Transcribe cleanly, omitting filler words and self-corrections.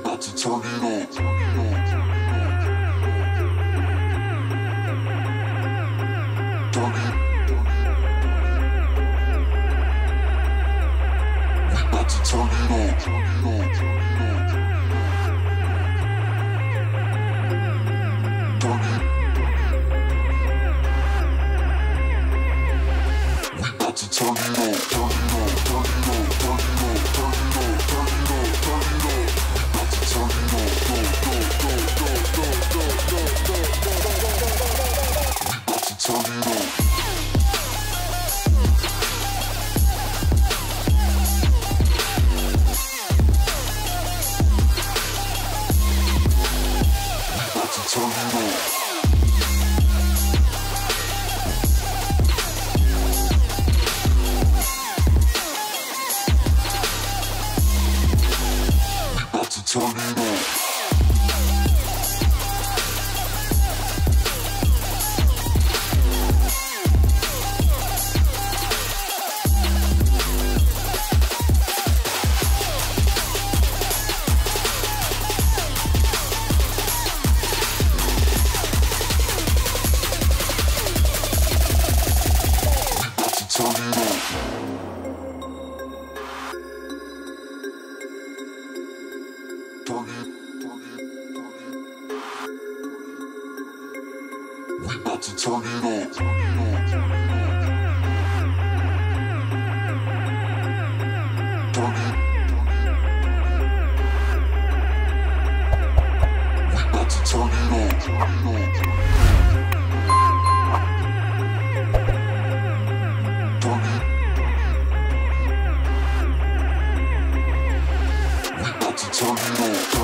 about to turn it up. Turn it. We about to turn it up. Turn it. We about to turn it up. Turn it up. Turn it up.